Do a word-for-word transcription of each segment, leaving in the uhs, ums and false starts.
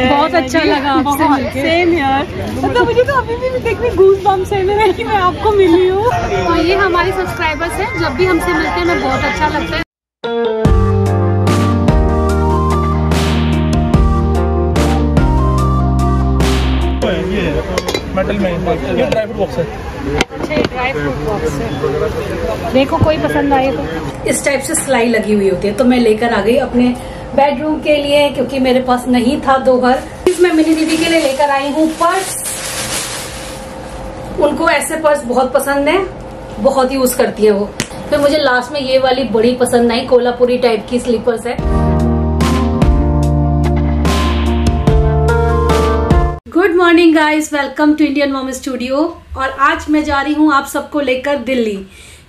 बहुत अच्छा लगा आपसे मिलके। सेम यार, मतलब मुझे तो अभी भी देखने गूज बम्स है मेरे कि मैं आपको मिली हूँ। और ये हमारे सब्सक्राइबर्स हैं, जब भी हमसे मिलते हैं मैं बहुत अच्छा लगता है। मेटल में ये ड्राई फ्रूट बॉक्स है। अच्छा, ये ड्राई फ्रूट बॉक्स है, देखो कोई पसंद आए तो। इस टाइप से सिलाई लगी हुई होती है तो मैं लेकर आ गई अपने बेडरूम के लिए, क्योंकि मेरे पास नहीं था दो घर। मैं मिनी दीदी के लिए लेकर आई हूँ पर्स। उनको ऐसे पर्स बहुत पसंद है, बहुत यूज करती है वो। फिर मुझे लास्ट में ये वाली बड़ी पसंद आई, कोल्हापुरी टाइप की स्लीपर्स है। Good morning guys, welcome to Indian mom studio. और आज मैं जा रही हूँ आप सबको लेकर दिल्ली,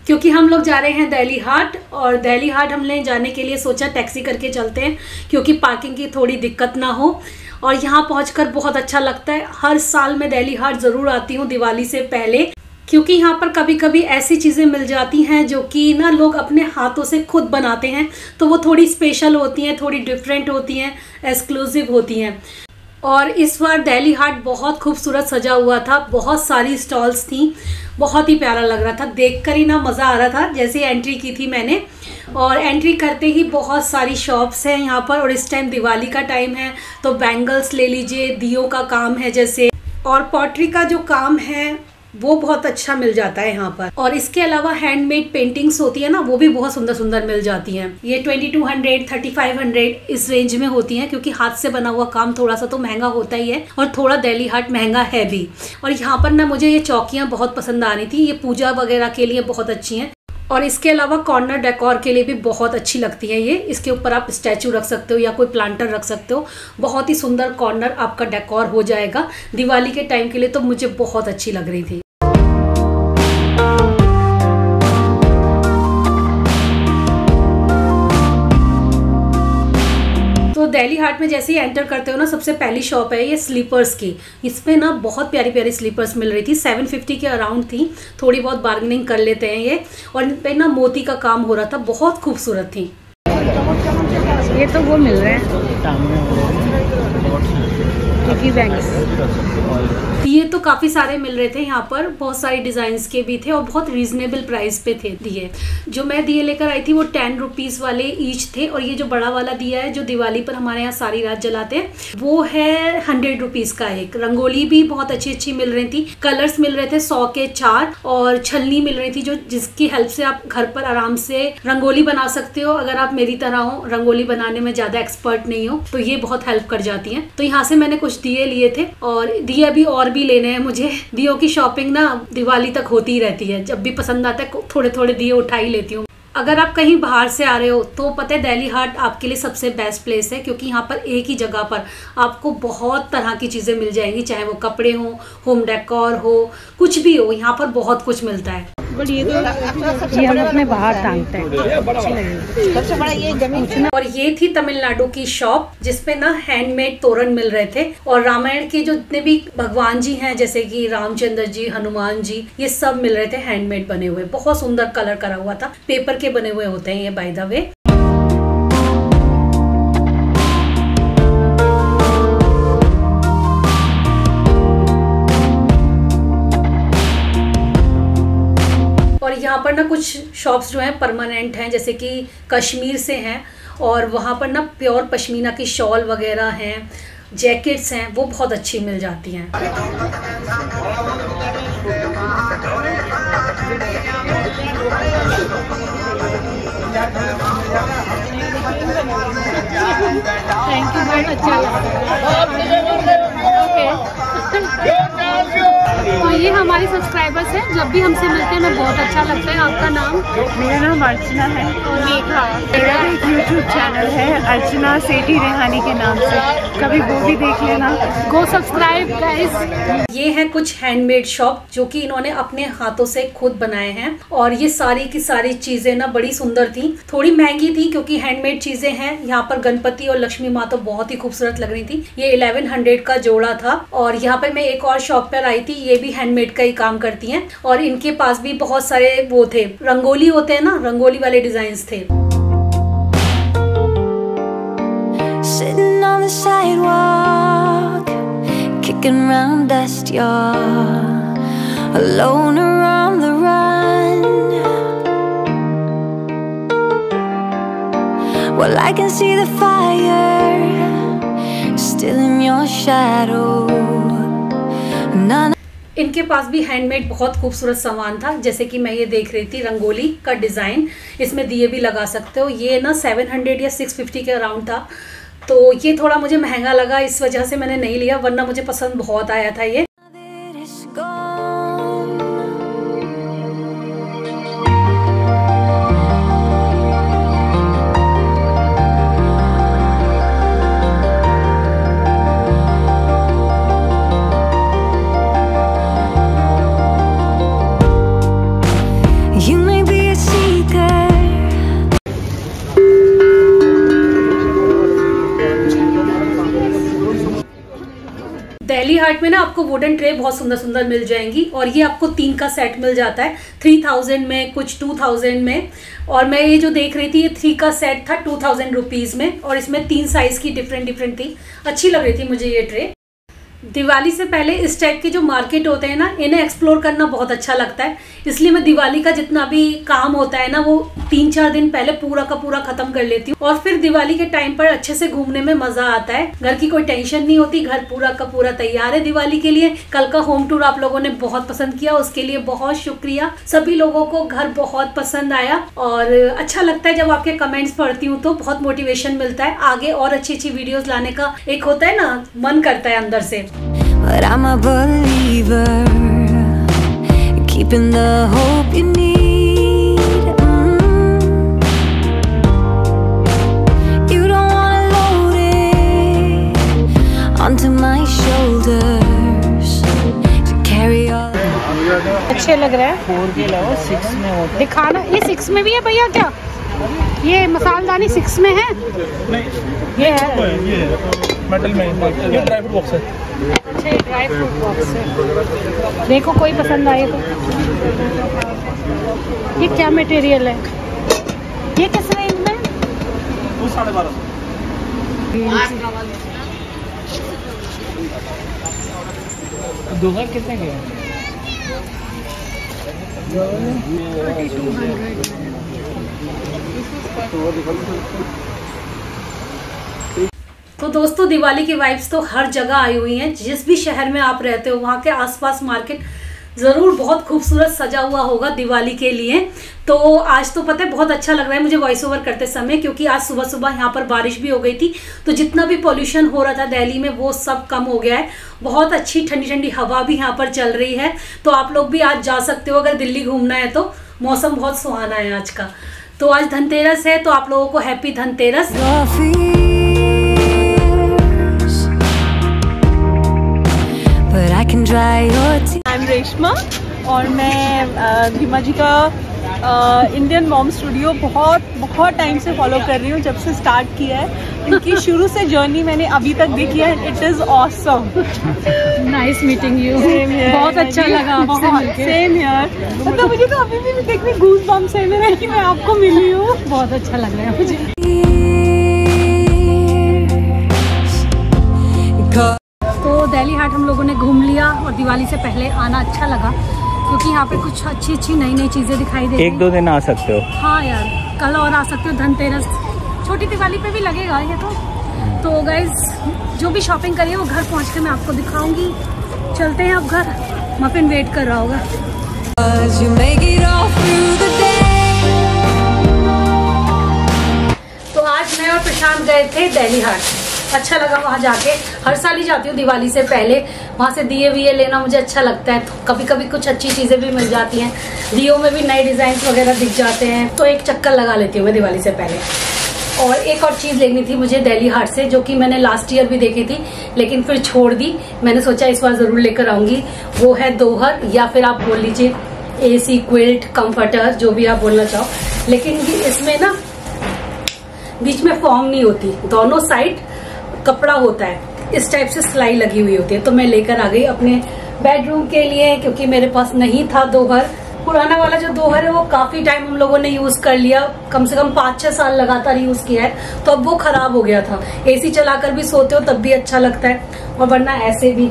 क्योंकि हम लोग जा रहे हैं दिल्ली हाट। और दिल्ली हाट हमने जाने के लिए सोचा टैक्सी करके चलते हैं, क्योंकि पार्किंग की थोड़ी दिक्कत ना हो। और यहाँ पहुँचकर बहुत अच्छा लगता है। हर साल मैं दिल्ली हाट ज़रूर आती हूँ दिवाली से पहले, क्योंकि यहाँ पर कभी कभी ऐसी चीज़ें मिल जाती हैं जो कि ना लोग अपने हाथों से खुद बनाते हैं, तो वो थोड़ी स्पेशल होती हैं, थोड़ी डिफरेंट होती हैं, एक्सक्लूसिव होती हैं। और इस बार दिल्ली हाट बहुत खूबसूरत सजा हुआ था, बहुत सारी स्टॉल्स थी, बहुत ही प्यारा लग रहा था, देखकर ही ना मज़ा आ रहा था। जैसे एंट्री की थी मैंने, और एंट्री करते ही बहुत सारी शॉप्स हैं यहाँ पर। और इस टाइम दिवाली का टाइम है तो बैंगल्स ले लीजिए, दियों का काम है जैसे, और पॉटरी का जो काम है वो बहुत अच्छा मिल जाता है यहाँ पर। और इसके अलावा हैंडमेड पेंटिंग्स होती है ना, वो भी बहुत सुंदर सुंदर मिल जाती हैं। ये बाईस सौ, पैंतीस सौ इस रेंज में होती हैं, क्योंकि हाथ से बना हुआ काम थोड़ा सा तो महंगा होता ही है, और थोड़ा दिल्ली हाट महंगा है भी। और यहाँ पर ना मुझे ये चौकियाँ बहुत पसंद आ रही थी, ये पूजा वगैरह के लिए बहुत अच्छी हैं। और इसके अलावा कॉर्नर डेकोर के लिए भी बहुत अच्छी लगती है ये। इसके ऊपर आप स्टैचू रख सकते हो या कोई प्लांटर रख सकते हो, बहुत ही सुंदर कॉर्नर आपका डेकोर हो जाएगा। दिवाली के टाइम के लिए तो मुझे बहुत अच्छी लग रही थी। दिल्ली हाट में जैसे ही एंटर करते हो ना, सबसे पहली शॉप है ये स्लीपर्स की। इसमें ना बहुत प्यारी प्यारी स्लीपर्स मिल रही थी, सात सौ पचास के अराउंड थी, थोड़ी बहुत बार्गेनिंग कर लेते हैं ये। और इन पे ना मोती का काम हो रहा था, बहुत खूबसूरत थी ये। तो वो मिल रहे हैं, ये तो काफ़ी सारे मिल रहे थे यहाँ पर, बहुत सारी डिज़ाइंस के भी थे और बहुत रीजनेबल प्राइस पे थे दिए। जो मैं दिए लेकर आई थी वो टेन रुपीज़ वाले ईच थे। और ये जो बड़ा वाला दिया है जो दिवाली पर हमारे यहाँ सारी रात जलाते हैं, वो है हंड्रेड रुपीज़ का एक। रंगोली भी बहुत अच्छी अच्छी मिल रही थी, कलर्स मिल रहे थे सौ के चार, और छलनी मिल रही थी जो जिसकी हेल्प से आप घर पर आराम से रंगोली बना सकते हो। अगर आप मेरी तरह हो, रंगोली बनाने में ज़्यादा एक्सपर्ट नहीं हो, तो ये बहुत हेल्प कर जाती हैं। तो यहाँ से मैंने कुछ दिए लिए थे, और दिए भी और भी लेने हैं मुझे। दियों की शॉपिंग ना दिवाली तक होती ही रहती है, जब भी पसंद आता है थोड़े थोड़े दिए उठा ही लेती हूँ। अगर आप कहीं बाहर से आ रहे हो तो पता है दिल्ली हाट आपके लिए सबसे बेस्ट प्लेस है, क्योंकि यहाँ पर एक ही जगह पर आपको बहुत तरह की चीज़ें मिल जाएंगी, चाहे वो कपड़े हों, होम डेकोर हो, कुछ भी हो, यहाँ पर बहुत कुछ मिलता है। बट ये तो ये हम अपने बाहर टांगते हैं, सबसे बड़ा ये जमीन। और ये थी तमिलनाडु की शॉप जिसमें ना हैंडमेड तोरण मिल रहे थे, और रामायण के जो जितने भी भगवान जी हैं जैसे कि रामचंद्र जी, हनुमान जी, ये सब मिल रहे थे हैंडमेड बने हुए। बहुत सुंदर कलर करा हुआ था, पेपर के बने हुए होते हैं ये बाय द वे। यहाँ पर ना कुछ शॉप्स जो हैं परमानेंट हैं, जैसे कि कश्मीर से हैं, और वहाँ पर ना प्योर पश्मीना की शॉल वगैरह हैं, जैकेट्स हैं, वो बहुत अच्छी मिल जाती हैं। थैंक यू, बहुत अच्छा लगा। और ये हमारे सब्सक्राइबर्स हैं, जब भी हमसे मिलते हैं मैं बहुत अच्छा लगता है। आपका नाम? मेरा नाम अर्चना है। मेरा एक यूट्यूब चैनल है अर्चना सेठी रेहानी के नाम से, कभी वो भी देख लेना, गो सब्सक्राइब गाइस। ये है कुछ हैंडमेड शॉप जो कि इन्होंने अपने हाथों से खुद बनाए हैं, और ये सारी की सारी चीजें ना बड़ी सुंदर थी, थोड़ी महंगी थी क्योंकि हैंडमेड चीजें हैं। यहाँ पर गणपति और लक्ष्मी माँ तो बहुत ही खूबसूरत लग रही थी। ये इलेवन हंड्रेड का जोड़ा था। और यहाँ पर मैं एक और शॉप पर आई थी, ये भी हैंडमेड का ही काम करती हैं, और इनके पास भी बहुत सारे वो थे, रंगोली होते हैं ना, रंगोली वाले डिजाइन्स थे। Sitting on the sidewalk. walking round dust, you're alone or on the run. Well, I can see the fire still in your shadow. None. इनके पास भी हैंडमेड बहुत खूबसूरत सामान था, जैसे कि मैं ये देख रही थी रंगोली का डिज़ाइन, इसमें दिए भी लगा सकते हो। ये ना सात सौ या छह सौ पचास के अराउंड था, तो ये थोड़ा मुझे महंगा लगा, इस वजह से मैंने नहीं लिया, वरना मुझे पसंद बहुत आया था ये। दिल्ली हाट में ना आपको वुडन ट्रे बहुत सुंदर सुंदर मिल जाएंगी, और ये आपको तीन का सेट मिल जाता है, थ्री थाउजेंड में, कुछ टू थाउजेंड में। और मैं ये जो देख रही थी ये थ्री का सेट था टू थाउजेंड रुपीज़ में, और इसमें तीन साइज़ की डिफरेंट डिफरेंट थी, अच्छी लग रही थी मुझे ये ट्रे। दिवाली से पहले इस टाइप के जो मार्केट होते हैं ना, इन्हें एक्सप्लोर करना बहुत अच्छा लगता है, इसलिए मैं दिवाली का जितना भी काम होता है ना वो तीन चार दिन पहले पूरा का पूरा ख़त्म कर लेती हूँ, और फिर दिवाली के टाइम पर अच्छे से घूमने में मज़ा आता है। घर की कोई टेंशन नहीं होती, घर पूरा का पूरा तैयार है दिवाली के लिए। कल का होम टूर आप लोगों ने बहुत पसंद किया, उसके लिए बहुत शुक्रिया, सभी लोगों को घर बहुत पसंद आया, और अच्छा लगता है जब आपके कमेंट्स पढ़ती हूँ तो बहुत मोटिवेशन मिलता है, आगे और अच्छी अच्छी वीडियोज़ लाने का एक होता है ना मन करता है अंदर से। But I'm a believer, keeping the hope you need. Mm-hmm. You don't wanna load it onto my shoulders to carry all. अच्छे लग रहा है। Four के लाओ, six में होता। दिखाना, ये six में भी है भैया क्या? ये मसालदानी सिक्स में है? नहीं, ये है, ये मेटल में, ये ड्राई फ्रूट बॉक्स है। अच्छा, ये ड्राई फ्रूट बॉक्स है, देखो कोई पसंद आए तो। ये क्या मटेरियल है? ये किस रेंज में? वो साढ़े बारह। दूसरा कितने के है? तो दोस्तों दिवाली की वाइब्स तो हर जगह आई हुई हैं, जिस भी शहर में आप रहते हो वहाँ के आसपास मार्केट ज़रूर बहुत खूबसूरत सजा हुआ होगा दिवाली के लिए। तो आज तो पता है बहुत अच्छा लग रहा है मुझे वॉइस ओवर करते समय, क्योंकि आज सुबह सुबह यहाँ पर बारिश भी हो गई थी, तो जितना भी पोल्यूशन हो रहा था दिल्ली में वो सब कम हो गया है। बहुत अच्छी ठंडी ठंडी हवा भी यहाँ पर चल रही है, तो आप लोग भी आज जा सकते हो अगर दिल्ली घूमना है तो। मौसम बहुत सुहाना है आज का। तो आज धनतेरस है, तो आप लोगों को हैप्पी धनतेरस। I'm रेशमा, और मैं भीमा जी का इंडियन मॉम स्टूडियो बहुत बहुत टाइम से फॉलो कर रही हूँ, जब से स्टार्ट किया है इनकी शुरू से जर्नी मैंने अभी तक देखी है। It is awesome. Nice meeting you. बहुत अच्छा लगा आपसे मिलके। Same here. मतलब मुझे तो अभी भी देखने गूज बम्स है मेरा कि मैं आपको मिली हूँ। बहुत अच्छा लग रहा है मुझे। दिल्ली हाट हम लोगों ने घूम लिया, और दिवाली से पहले आना अच्छा लगा क्योंकि यहाँ पे कुछ अच्छी अच्छी नई नई चीज़ें दिखाई दे। एक दो दिन आ सकते हो। हाँ यार, कल और आ सकते हो। धनतेरस छोटी दिवाली पे भी लगेगा ये तो। तो गाइस जो भी शॉपिंग करिए वो घर पहुँच के मैं आपको दिखाऊंगी। चलते हैं अब घर, मफिन वेट कर रहा होगा। तो आज मैं और प्रशांत गए थे दिल्ली हाट, अच्छा लगा वहाँ जाके। हर साल ही जाती हूँ दिवाली से पहले, वहाँ से दिए विए लेना मुझे अच्छा लगता है। तो कभी कभी कुछ अच्छी चीज़ें भी मिल जाती हैं, दियों में भी नए डिज़ाइन वगैरह दिख जाते हैं, तो एक चक्कर लगा लेती हूँ मैं दिवाली से पहले। और एक और चीज़ लेनी थी मुझे दिल्ली हाट से, जो कि मैंने लास्ट ईयर भी देखी थी लेकिन फिर छोड़ दी, मैंने सोचा इस बार ज़रूर लेकर आऊँगी। वो है दोहर, या फिर आप बोल लीजिए ए सी, क्विल्ट, कम्फर्टर, जो भी आप बोलना चाहो। लेकिन इसमें ना बीच में फॉर्म नहीं होती, दोनों साइड कपड़ा होता है, इस टाइप से सिलाई लगी हुई होती है। तो मैं लेकर आ गई अपने बेडरूम के लिए, क्योंकि मेरे पास नहीं था दोहर। पुराना वाला जो दोहर है वो काफी टाइम हम लोगों ने यूज कर लिया, कम से कम पाँच छह साल लगातार यूज किया है, तो अब वो खराब हो गया था। एसी चलाकर भी सोते हो तब भी अच्छा लगता है, और वरना ऐसे भी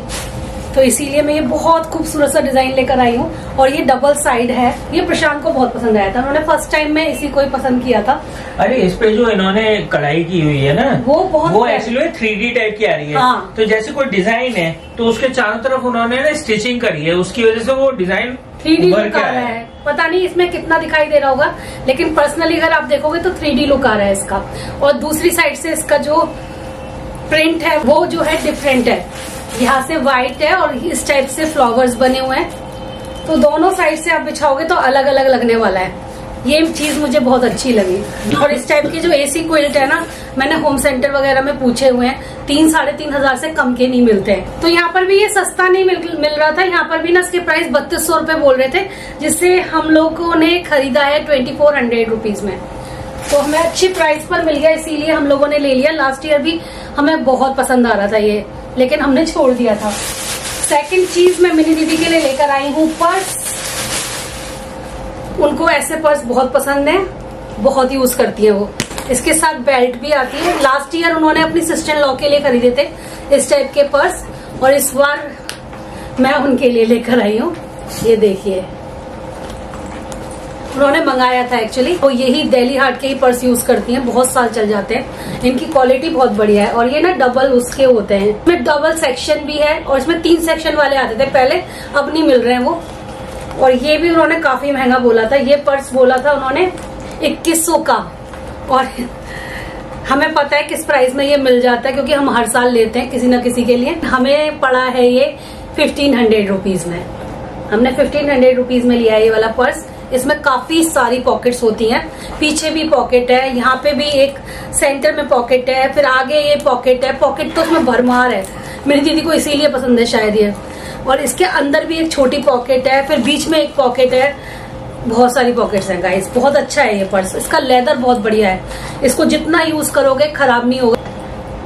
तो इसीलिए मैं ये बहुत खूबसूरत सा डिजाइन लेकर आई हूँ। और ये डबल साइड है, ये प्रशांत को बहुत पसंद आया था, उन्होंने फर्स्ट टाइम में इसी को ही पसंद किया था। अरे इस पे जो इन्होंने कढ़ाई की हुई है ना, वो बहुत वो एक्चुअली थ्री डी टाइप की आ रही है। हाँ। तो जैसे कोई डिजाइन है तो उसके चारों तरफ उन्होंने ना स्टिचिंग करी है, उसकी वजह से वो डिजाइन थ्री डी लुक आ रहा है। पता नहीं इसमें कितना दिखाई दे रहा होगा, लेकिन पर्सनली अगर आप देखोगे तो थ्री डी लुक आ रहा है इसका। और दूसरी साइड से इसका जो प्रिंट है वो जो है डिफरेंट है, यहाँ से व्हाइट है और इस टाइप से फ्लावर्स बने हुए हैं, तो दोनों साइड से आप बिछाओगे तो अलग अलग लगने वाला है। ये चीज मुझे बहुत अच्छी लगी। और इस टाइप की जो एसी क्विल्ट है ना, मैंने होम सेंटर वगैरह में पूछे हुए हैं, तीन साढ़े तीन हजार से कम के नहीं मिलते हैं। तो यहाँ पर भी ये सस्ता नहीं मिल, मिल रहा था। यहाँ पर भी ना इसके प्राइस बत्तीस सौ रूपये बोल रहे थे, जिससे हम लोगों ने खरीदा है ट्वेंटी फोर हंड्रेड रुपीज में। तो हमें अच्छी प्राइस पर मिल गया, इसीलिए हम लोगों ने ले लिया। लास्ट ईयर भी हमें बहुत पसंद आ रहा था ये, लेकिन हमने छोड़ दिया था। सेकंड चीज मैं मिनी दीदी के लिए लेकर आई हूँ पर्स। उनको ऐसे पर्स बहुत पसंद है, बहुत यूज करती है वो। इसके साथ बेल्ट भी आती है। लास्ट ईयर उन्होंने अपनी सिस्टर इन लॉ के लिए खरीदे थे इस टाइप के पर्स, और इस बार मैं उनके लिए लेकर आई हूँ। ये देखिए, उन्होंने मंगाया था एक्चुअली। वो यही दिल्ली हाट के ही पर्स यूज करती हैं, बहुत साल चल जाते हैं। इनकी क्वालिटी बहुत बढ़िया है। और ये ना डबल उसके होते हैं, इसमें डबल सेक्शन भी है, और इसमें तीन सेक्शन वाले आते थे पहले, अब नहीं मिल रहे हैं वो। और ये भी उन्होंने काफी महंगा बोला था, ये पर्स बोला था उन्होंने इक्कीस सौ का। और हमें पता है किस प्राइस में ये मिल जाता है, क्योंकि हम हर साल लेते हैं किसी न किसी के लिए। हमें पड़ा है ये फिफ्टीन हंड्रेड रुपीज में, हमने फिफ्टीन हंड्रेड रुपीज में लिया ये वाला पर्स। इसमें काफी सारी पॉकेट्स होती हैं, पीछे भी पॉकेट है, यहाँ पे भी एक सेंटर में पॉकेट है, फिर आगे ये पॉकेट है। पॉकेट तो इसमें भरमार है, मेरी दीदी को इसीलिए पसंद है शायद ये। और इसके अंदर भी एक छोटी पॉकेट है, फिर बीच में एक पॉकेट है, बहुत सारी पॉकेट्स हैं गाइस। बहुत अच्छा है ये पर्स, इसका लेदर बहुत बढ़िया है, इसको जितना यूज करोगे खराब नहीं होगा।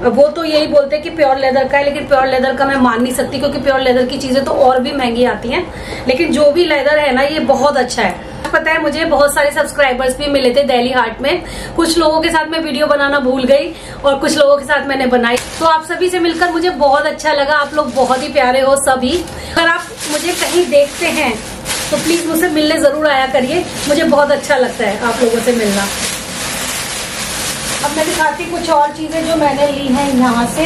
वो तो यही बोलते हैं कि प्योर लेदर का है, लेकिन प्योर लेदर का मैं मान नहीं सकती, क्योंकि प्योर लेदर की चीजें तो और भी महंगी आती हैं। लेकिन जो भी लेदर है ना, ये बहुत अच्छा है। पता है मुझे बहुत सारे सब्सक्राइबर्स भी मिले थे दिल्ली हाट में, कुछ लोगों के साथ मैं वीडियो बनाना भूल गई और कुछ लोगों के साथ मैंने बनाई। तो आप सभी से मिलकर मुझे बहुत अच्छा लगा, आप लोग बहुत ही प्यारे हो सभी। अगर आप मुझे कहीं देखते हैं तो प्लीज मुझसे मिलने जरूर आया करिए, मुझे बहुत अच्छा लगता है आप लोगों से मिलना। अब मैं दिखाती हूँ कुछ और चीजें जो मैंने ली हैं यहाँ से।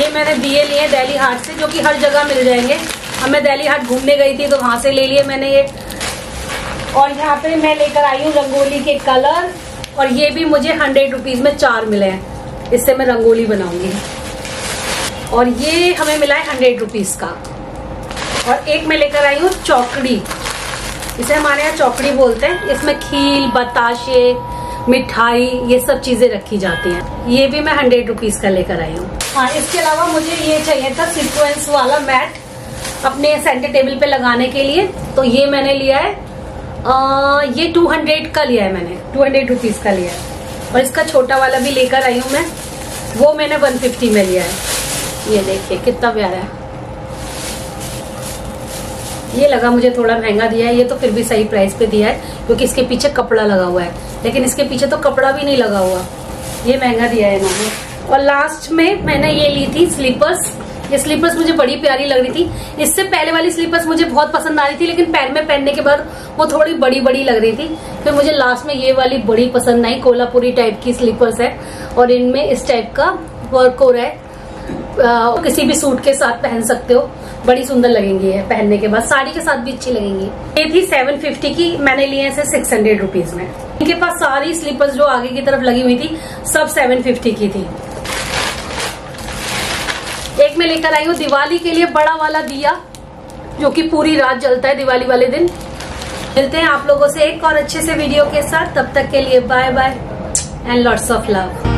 ये मैंने दिए लिए हैं दिल्ली हाट से, जो कि हर जगह मिल जाएंगे। अब मैं दिल्ली हाट घूमने गई थी तो वहां से ले लिए मैंने ये। और यहाँ पे मैं लेकर आई हूँ रंगोली के कलर, और ये भी मुझे हंड्रेड रुपीज में चार मिले हैं, इससे मैं रंगोली बनाऊंगी। और ये हमें मिला है हंड्रेड रुपीज का। और एक मैं लेकर आई हूँ चौकड़ी, इसे हमारे यहाँ चौकड़ी बोलते हैं। इसमें खील, बताशे, मिठाई, ये सब चीजें रखी जाती हैं। ये भी मैं हंड्रेड रुपीज का लेकर आई हूँ। हाँ, इसके अलावा मुझे ये चाहिए था सीक्वेंस वाला मैट अपने सेंटर टेबल पे लगाने के लिए, तो ये मैंने लिया है। आ, ये टू हंड्रेड का लिया है मैंने, टू हंड्रेड रुपीज का लिया है। और इसका छोटा वाला भी लेकर आई हूँ मैं, वो मैंने वन फिफ्टी में लिया है। ये देखिए कितना प्यारा है, ये लगा मुझे थोड़ा महंगा दिया है, ये तो फिर भी सही प्राइस पे दिया है, क्योंकि इसके पीछे कपड़ा लगा हुआ है, लेकिन इसके पीछे तो कपड़ा भी नहीं लगा हुआ, ये महंगा दिया है इन्होंने। और लास्ट में मैंने ये ली थी स्लीपर्स। ये स्लीपर्स मुझे बड़ी प्यारी लग रही थी, इससे पहले वाली स्लीपर्स मुझे बहुत पसंद आ रही थी, लेकिन पैर में पहनने के बाद वो थोड़ी बड़ी बड़ी लग रही थी। फिर मुझे लास्ट में ये वाली बड़ी पसंद आई, कोल्हापुरी टाइप की स्लीपर्स है, और इनमें इस टाइप का वर्क हो रहा है। Uh, किसी भी सूट के साथ पहन सकते हो, बड़ी सुंदर लगेंगी ये पहनने के बाद, साड़ी के साथ भी अच्छी लगेंगी। ये थी सेवन फिफ्टी की, मैंने लिए हैं सिक्स हंड्रेड रुपीज में। इनके पास सारी स्लीपर्स जो आगे की तरफ लगी हुई थी सब सेवन फिफ्टी की थी। एक मैं लेकर आई हूँ दिवाली के लिए बड़ा वाला दिया, जो कि पूरी रात जलता है दिवाली वाले दिन। मिलते हैं आप लोगों से एक और अच्छे से वीडियो के साथ, तब तक के लिए bye bye and lots of love.